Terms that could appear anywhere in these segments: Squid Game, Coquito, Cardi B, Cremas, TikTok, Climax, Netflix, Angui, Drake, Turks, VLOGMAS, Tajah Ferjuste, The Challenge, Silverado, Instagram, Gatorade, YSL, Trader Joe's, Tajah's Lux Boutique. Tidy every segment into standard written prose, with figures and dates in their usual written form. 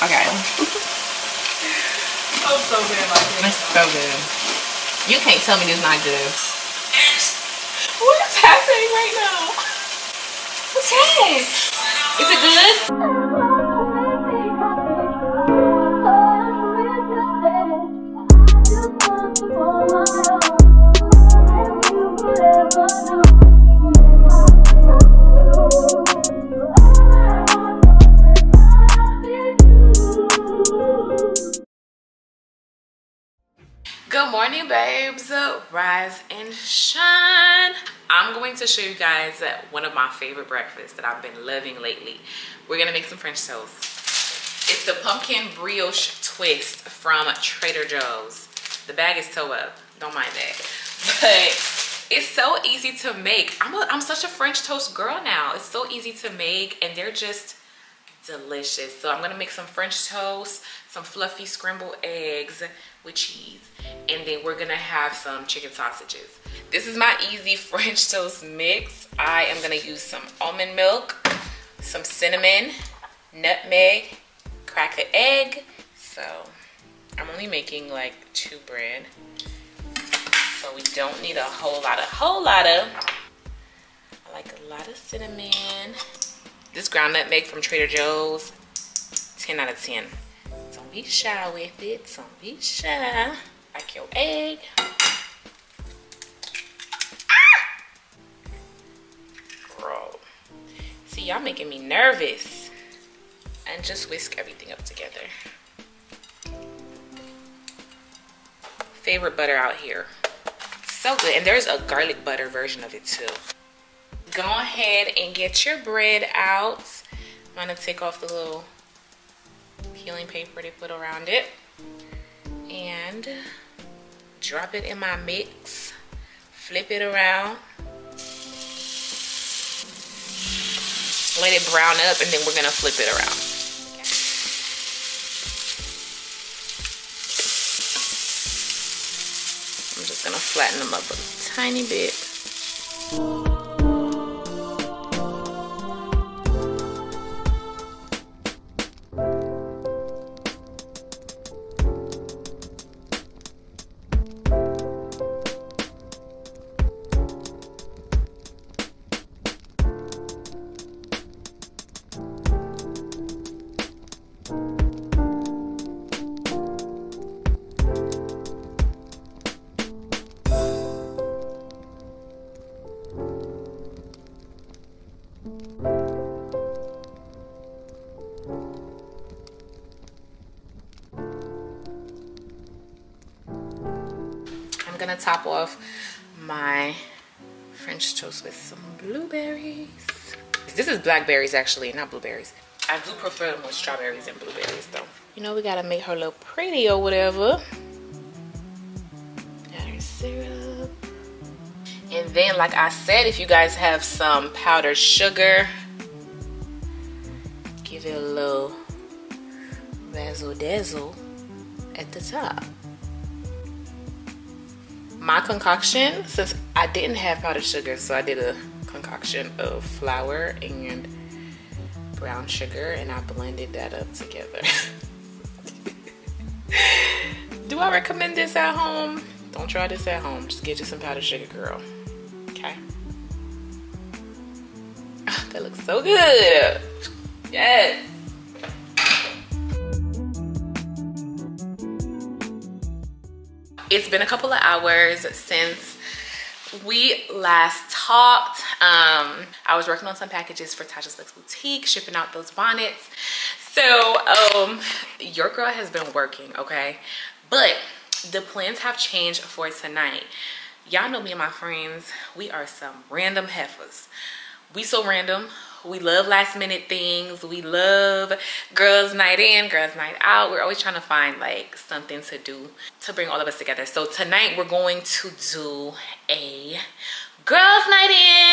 Okay. I'm so good like this. It's so good. You can't tell me this is not good. What's happening right now? What's happening? Is it good? Good morning, babes. Rise and shine. I'm going to show you guys one of my favorite breakfasts that I've been loving lately. We're gonna make some French toast. It's the pumpkin brioche twist from Trader Joe's. The bag is toe up, don't mind that. But it's so easy to make. I'm such a French toast girl now. It's so easy to make and they're just delicious. So I'm gonna make some French toast, some fluffy scrambled eggs with cheese, and then we're gonna have some chicken sausages. This is my easy French toast mix. I am gonna use some almond milk, some cinnamon, nutmeg, crack an egg. So I'm only making like 2 bread, so we don't need a whole lot of. I like a lot of cinnamon. This ground nutmeg from Trader Joe's, 10 out of 10. Don't be shy with it, don't be shy. Like your egg. Ah! Girl. See, y'all making me nervous. And just whisk everything up together. Favorite butter out here. So good, and there's a garlic butter version of it too. Go ahead and get your bread out. I'm gonna take off the little peeling paper they put around it and drop it in my mix. Flip it around. Let it brown up and then we're gonna flip it around. I'm just gonna flatten them up a tiny bit. Gonna top off my French toast with some blueberries. This is blackberries actually, not blueberries. I do prefer them with strawberries and blueberries though. You know, we gotta make her look pretty or whatever. Got her syrup. And then like I said, if you guys have some powdered sugar, give it a little razzle dazzle at the top. My concoction, since I didn't have powdered sugar, so I did a concoction of flour and brown sugar and I blended that up together. Do I recommend this at home? Don't try this at home. Just get you some powdered sugar, girl. Okay. Oh, that looks so good. Yes. It's been a couple of hours since we last talked. I was working on some packages for Tajah's Lux Boutique, shipping out those bonnets. So your girl has been working, okay? But the plans have changed for tonight. Y'all know me and my friends, we are some random heifers. We so random. We love last minute things. We love girls night in, girls night out. We're always trying to find like something to do to bring all of us together. So tonight we're going to do a girls night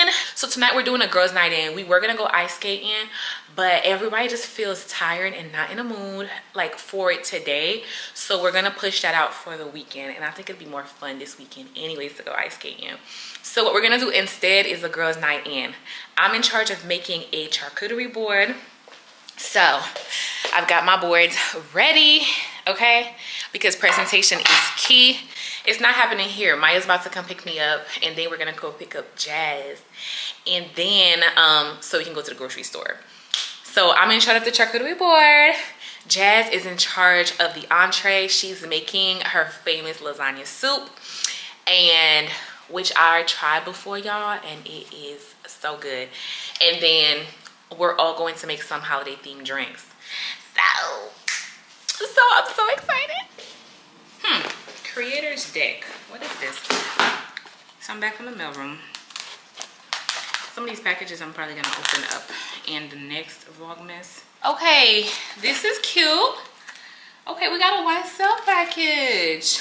in. So tonight we're doing a girls night in. We were gonna go ice skating, but everybody just feels tired and not in a mood like for it today. So we're gonna push that out for the weekend. And I think it'd be more fun this weekend anyways to go ice skating. So what we're gonna do instead is a girls night in. I'm in charge of making a charcuterie board So I've got my boards ready, okay? Because presentation is key. It's not happening here. Maya's about to come pick me up, and then we're gonna go pick up Jazz. And then, so we can go to the grocery store. So I'm in charge of the charcuterie board. Jazz is in charge of the entree. She's making her famous lasagna soup, and which I tried before, y'all, and it is so good. And then we're all going to make some holiday themed drinks. So I'm so excited. Creator's deck. What is this? So I'm back in the mailroom. Some of these packages I'm probably gonna open up in the next Vlogmas. Okay, this is cute. Okay, we got a YSL package.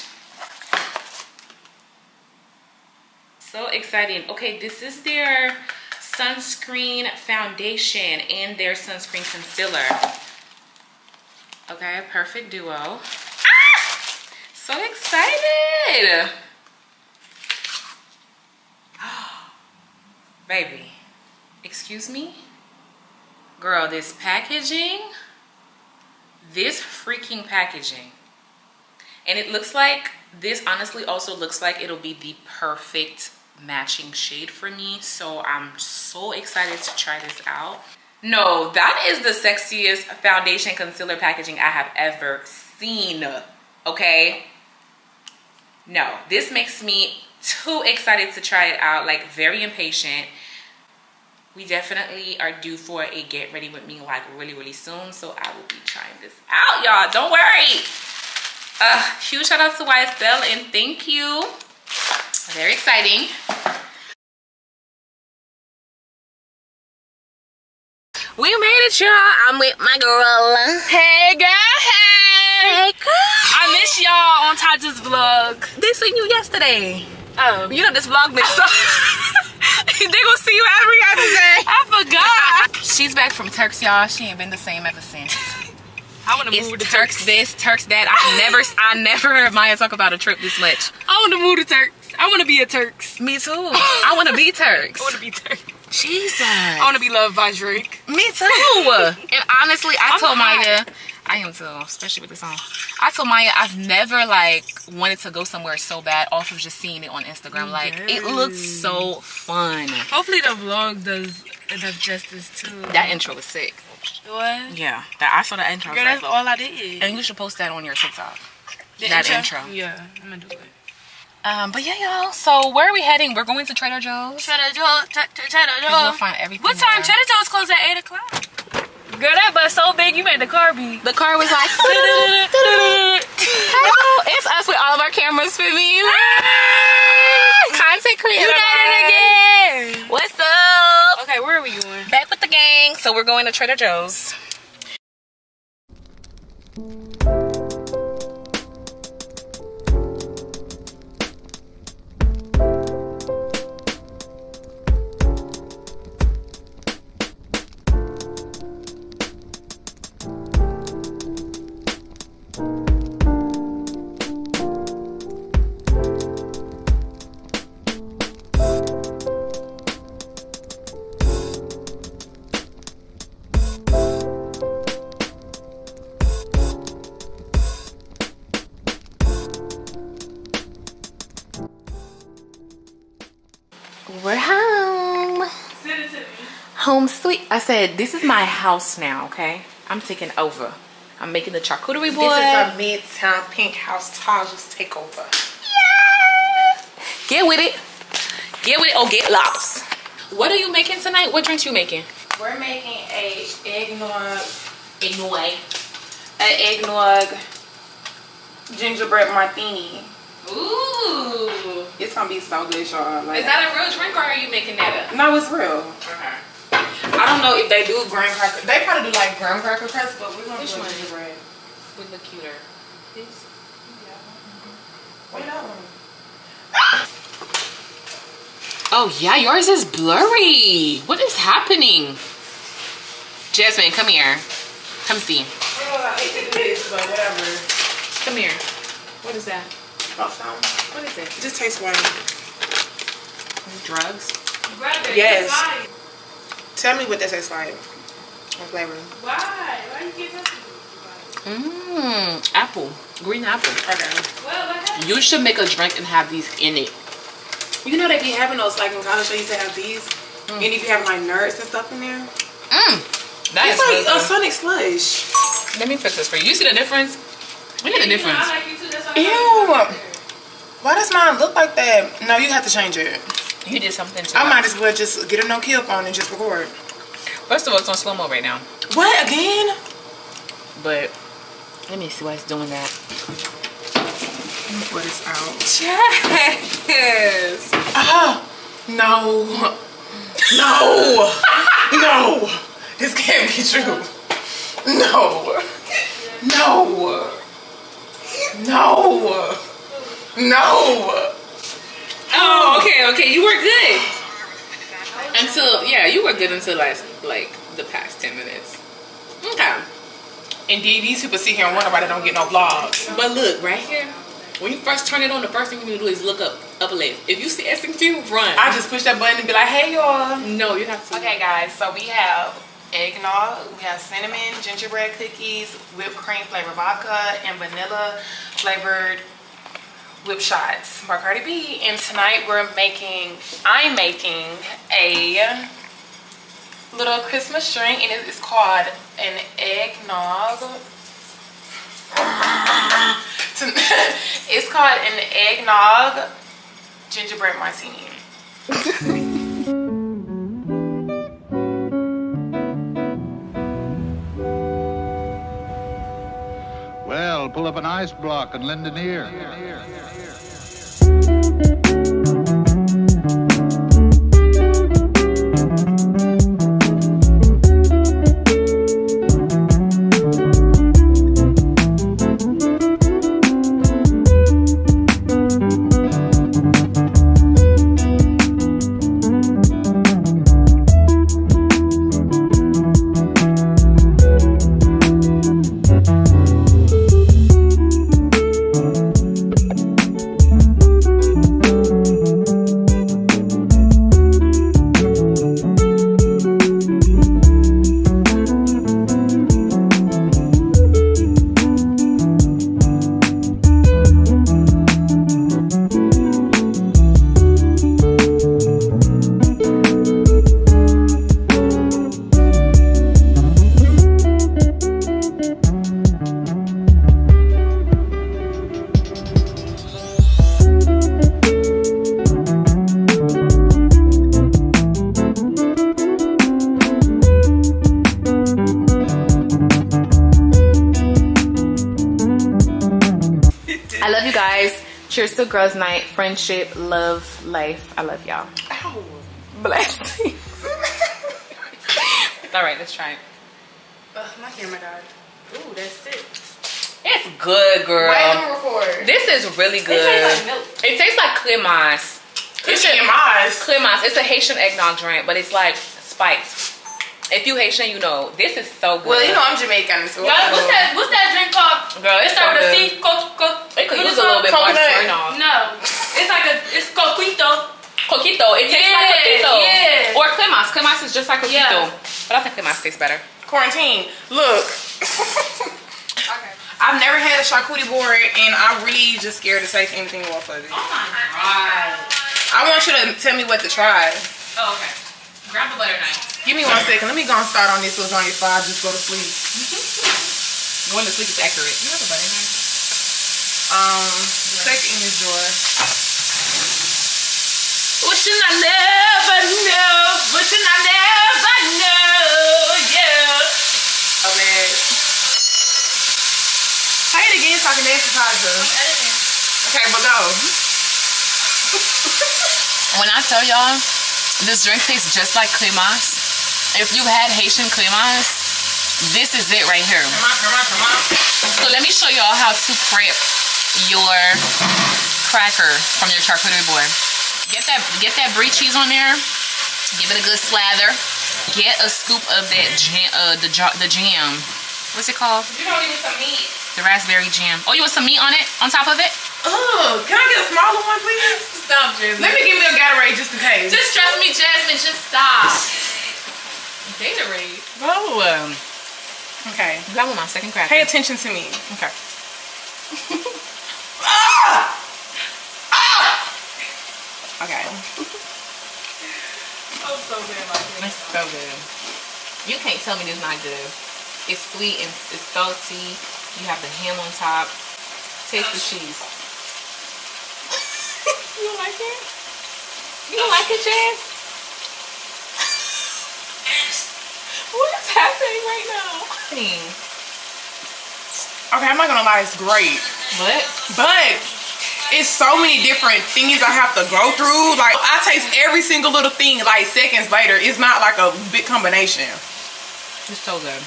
So exciting. Okay, this is their sunscreen foundation and their sunscreen concealer. Okay, perfect duo. So excited. Baby, excuse me? Girl, this packaging, this freaking packaging. And it looks like, this honestly also looks like it'll be the perfect matching shade for me. So I'm so excited to try this out. No, that is the sexiest foundation concealer packaging I have ever seen, okay? No, this makes me too excited to try it out, like very impatient. We definitely are due for a get ready with me like really soon, so I will be trying this out, y'all. Don't worry. Huge shout out to YSL and thank you. Very exciting. We made it, y'all. I'm with my girl. Hey girl, hey. Hey girl. I miss y'all on Tajah's vlog. They seen you yesterday. Oh, you know this vlogmas. They gonna see you every other day. I forgot. She's back from Turks, y'all. She ain't been the same ever since. I wanna move to Turks. This, Turks that. I never heard Maya talk about a trip this much. I wanna move to Turks. I wanna be a Turks. Me too. I wanna be Turks. I wanna be Turks. Jesus. I wanna be loved by Drake. Me too. And honestly, I'm told Maya. I am too, especially with this song. I told Maya I've never like wanted to go somewhere so bad off of just seeing it on Instagram. Like it looks so fun. Hopefully the vlog does enough justice too. That intro was sick. What? Yeah, I saw the intro. Girl, that's like, all I did. And you should post that on your TikTok. That intro. Yeah, I'm gonna do it. But yeah, y'all. So where are we heading? We're going to Trader Joe's. Trader Joe's. We'll find everything. What time? There. Trader Joe's closed at 8 o'clock. Girl, that bus so big, you made the car beat. The car was like, hello, it's us with all of our cameras for me. Content creator. You got it again. What's up? Okay, where are we going? Back with the gang. So we're going to Trader Joe's. We're home. Send it to me. Home sweet. I said, this is my house now, okay? I'm taking over. I'm making the charcuterie board. This is a midtown pink house Tajah's takeover. Yeah! Get with it. Get with it or get lost. What are you making tonight? What drinks you making? We're making a eggnog gingerbread martini. Ooh. It's gonna be so good, y'all. Like, is that a real drink or are you making that up? No, it's real. Okay. I don't know if they do graham cracker. They probably do like graham cracker crust, but we're gonna do gingerbread. Would look cuter. This? Yeah. Wait, that one. Oh yeah, yours is blurry. What is happening? Jasmine, come here. Come see. Well, I hate to do this, but whatever. Come here. What is that? What is it? It just tastes wine. Drugs? Yes. Tell me what that tastes like. What flavor? Why? Why you give us apple. Green apple. Okay. Well, you should make a drink and have these in it. You know they be having those, like, in college they used to have these. And you be having, like, nerds and stuff in there. That it's is like a Sonic slush. Let me fix this for you. You see the difference? Look at the difference. I like you too. That's why ew. Why does mine look like that? No, you have to change it. You did something to it. I might as well just get a no-kill phone and just record. First of all, it's on slow-mo right now. What? Again? But let me see why it's doing that. Let me put this out. Yes. Oh, no. No. No. This can't be true. No. No. No. No. Oh, okay, okay. You were good. Until, yeah, you were good until like the past 10 minutes. Okay. And these people sit here and wonder why they don't get no vlogs. But look, right here, when you first turn it on, the first thing you need to do is look up, left. If you see SMQ, run. I just push that button and be like, hey, y'all. No, you have to. Okay, guys, so we have eggnog, we have cinnamon, gingerbread cookies, whipped cream flavored vodka, and vanilla flavored whip shots by Cardi B. And tonight I'm making a little Christmas drink, and it's called an eggnog. It's called an eggnog gingerbread martini. Well, pull up an ice block and lend an ear. Cheers to girls' night, friendship, love, life. I love y'all. Ow. Blessings. All right, let's try it. Ugh, my camera died. Ooh, that's it. It's good, girl. Why don't record? This is really good. It tastes like milk. It tastes like Climax. Climax. It's a Haitian eggnog drink, but it's like spiked. If you Haitian, you know. This is so good. Well, you know I'm Jamaican, so. Y'all, what's that drink called? Girl, it's not so good. It could use a little bit more turn-off. No. It's like a, it's Coquito. Coquito. It tastes like Coquito. Yeah. Or Cremas. Cremas is just like Coquito. Yeah. But I think Cremas tastes better. Quarantine. Look. Okay. I've never had a charcuterie board, and I'm really just scared to taste anything off of it. Oh my God. I want you to tell me what to try. Oh, okay. Grab the butter knife. Give me 1 second. Let me go and start on this. So it's only 5. Just go to sleep. Going to sleep is accurate. You have a butter knife. Take it in your drawer. What should I never know? Yeah. Oh, man. Say it again so I can dance to Tajah's. Okay, but go. When I tell y'all, this drink tastes just like Cremas. If you had Haitian Cremas, this is it right here. Come on. So let me show y'all how to prep your cracker from your charcuterie board. Get that brie cheese on there. Give it a good slather. Get a scoop of that jam, the jam. What's it called? You don't need some meat. The raspberry jam. Oh, you want some meat on it? On top of it? Oh, can I get a smaller one, please? Stop, Jasmine. Let me give me a Gatorade just in case. Just trust me, Jasmine. Just stop. Gatorade. Oh, okay. That was my second cracker. Pay attention to me. Okay. Ah! Ah! Okay. Oh, so good. It's so good. You can't tell me this is not good. It's sweet and it's salty. You have the ham on top. Taste the cheese. You don't like it? You don't like it, Jazz? What is happening right now? Okay, I'm not gonna lie, it's great. But it's so many different things I have to go through. Like, I taste every single little thing like seconds later. It's not like a big combination. It's so good.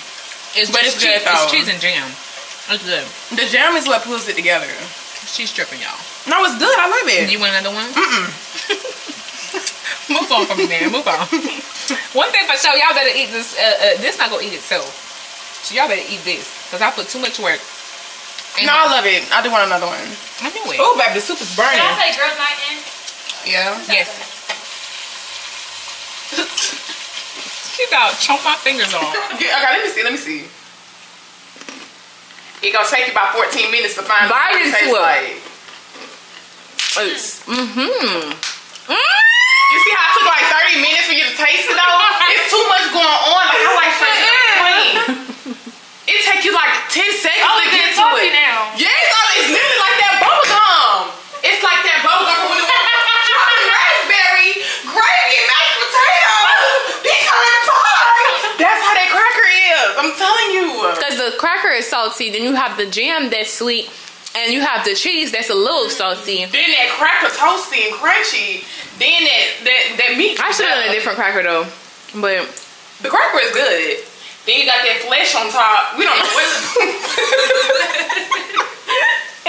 It's good though. It's cheese and jam. It's good. The jam is what pulls it together. She's tripping, y'all. No, it's good. I love it. You want another one? Move on from me, man. Move on. One thing for sure, y'all better eat this. This not gonna eat itself. So y'all better eat this, cause I put too much work. No, I love it. I do want another one. I knew it. Oh, baby, the soup is burning. Can I say girls' night in? Yeah. Yes. She about chomp my fingers off. Yeah, okay, let me see. Let me see. It gonna take you about 14 minutes to find out what it tastes like. You see how it took like 30 minutes for you to taste it though? It's too much going on. Like, I like fresh. It take you like 10 seconds to get to it. Now. Yes, it's literally like that bubble gum. It's like that bubble gum when it was raspberry, gravy, mashed potatoes, pecan pie. That's how that cracker is. I'm telling you. Because the cracker is salty, then you have the jam that's sweet. And you have the cheese that's a little salty. Then that cracker toasty and crunchy. Then that meat. I should have done a different cracker though. But the cracker is good. Then you got that flesh on top. We don't know what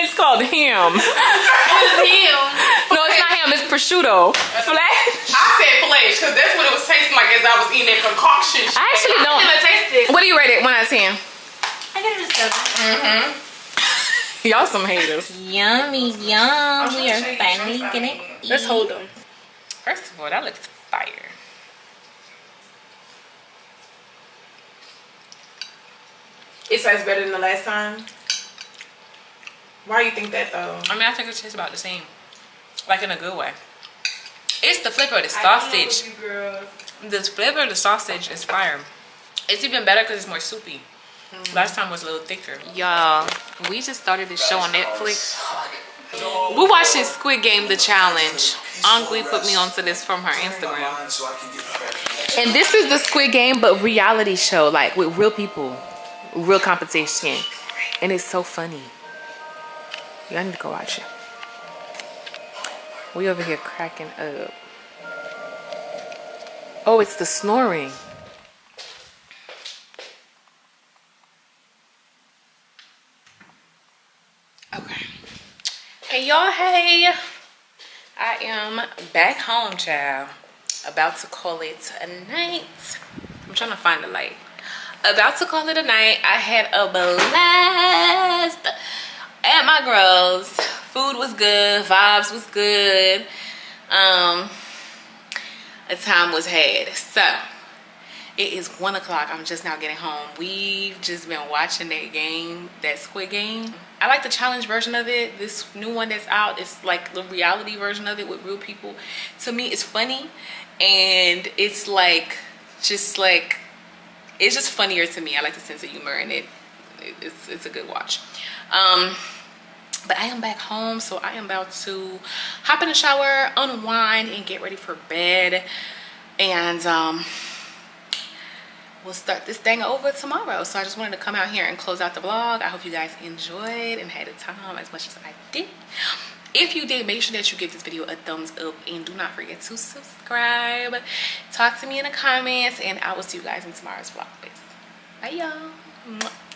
it's called. Ham. No, it's not ham, it's prosciutto. Flesh. I said flesh because that's what it was tasting like as I was eating that concoction. I actually don't. Taste it. What do you rate it? 1 out of 10. I give it a 7. Mm-hmm. Y'all some haters. Yummy, yum. We are finally gonna eat. Let's hold them. First of all, that looks fire. It tastes better than the last time. Why you think that though? I mean, I think it tastes about the same, like in a good way. It's the flavor of the sausage. The flavor of the sausage is fire. It's even better because it's more soupy. Last time was a little thicker. Y'all, we just started this show on Netflix. We're watching Squid Game, The Challenge. Angui put me onto this from her Instagram. And this is the Squid Game, but reality show, like with real people, real competition. And it's so funny. Y'all need to go watch it. We over here cracking up. Oh, it's the snoring. Okay. Hey y'all, hey. I am back home, child. About to call it a night. I'm trying to find the light. About to call it a night. I had a blast at my girls. Food was good. Vibes was good. A time was had. So, it is 1 o'clock. I'm just now getting home. We've just been watching that game, that Squid Game. I like the challenge version of it. This new one that's out, it's like the reality version of it with real people. To me, it's funny and it's like it's just funnier to me. I like the sense of humor in it. It's a good watch. But I am back home, so I am about to hop in the shower, unwind, and get ready for bed. And we'll start this thing over tomorrow. So I just wanted to come out here and close out the vlog. I hope you guys enjoyed and had a time as much as I did. If you did, make sure that you give this video a thumbs up and do not forget to subscribe. Talk to me in the comments and I will see you guys in tomorrow's vlog. Bye y'all.